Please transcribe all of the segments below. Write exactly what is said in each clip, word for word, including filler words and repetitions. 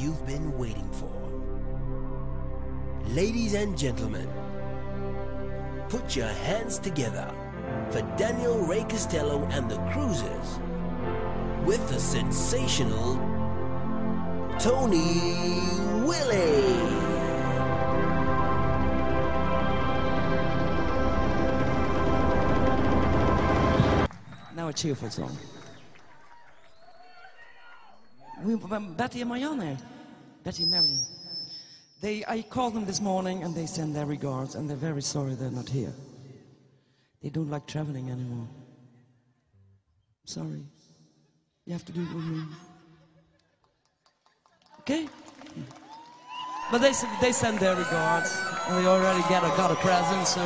you've been waiting for. Ladies and gentlemen, put your hands together for Daniel Ray Costello and the Cruisers with the sensational Toni Willé. Now a cheerful song. We, Betty and Marianne, Betty and Marianne. They, I called them this morning and they send their regards and they're very sorry they're not here. They don't like traveling anymore. Sorry. You have to do it with me. Okay? But they, they send their regards and they already get a, got a present, so...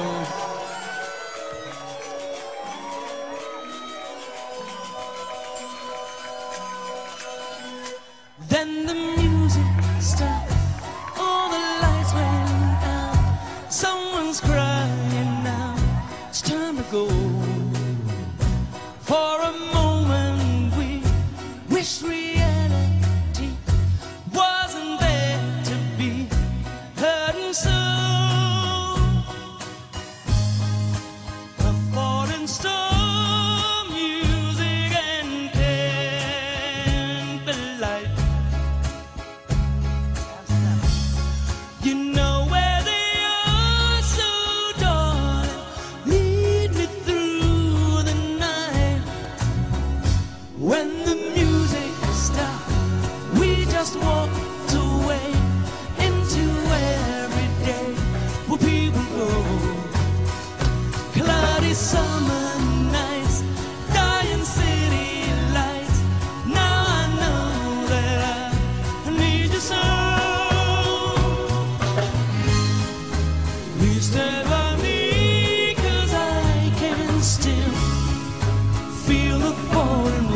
Then the music stopped, all the lights went out. Someone's crying now, it's time to go. For a moment we wish reality wasn't there to be hurting so. A foreign storm, music and temple light. When the music stopped, we just walked away into everyday where people go. Cloudy summer nights, dying city lights. Now I know that I need you so. You stand by me, cause I can still feel the falling rain.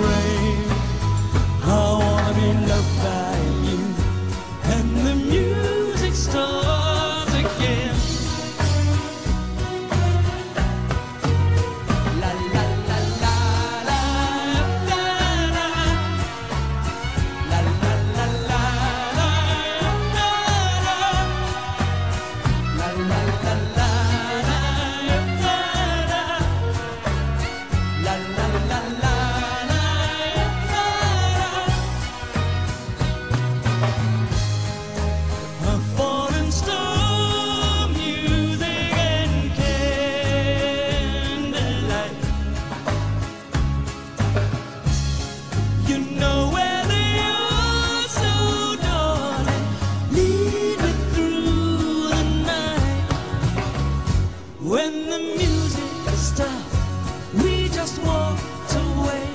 When the music stopped, we just walked away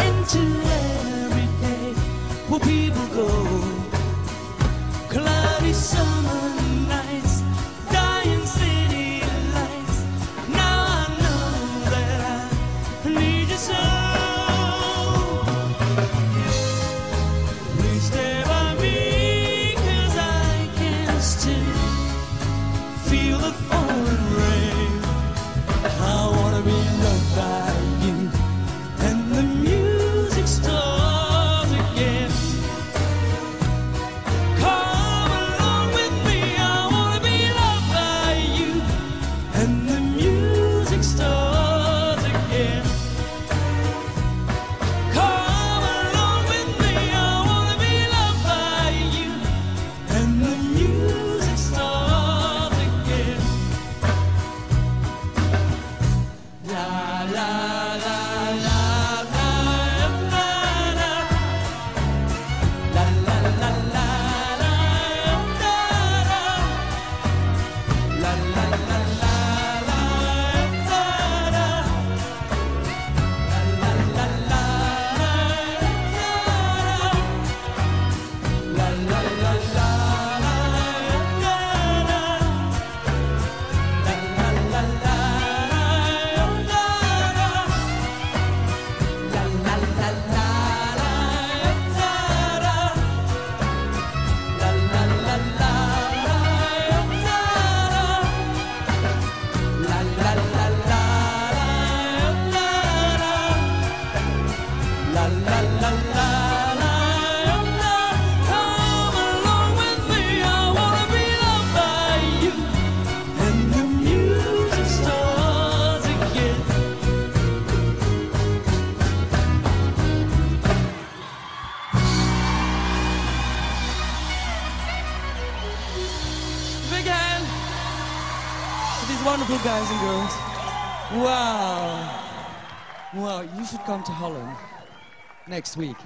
into every day where people go. Cloudy summer nights, dying city lights. Now I know that I need you so. Please stay by me, cause I can still feel the falling rain. to these wonderful guys and girls. Wow. Wow, you should come to Holland next week.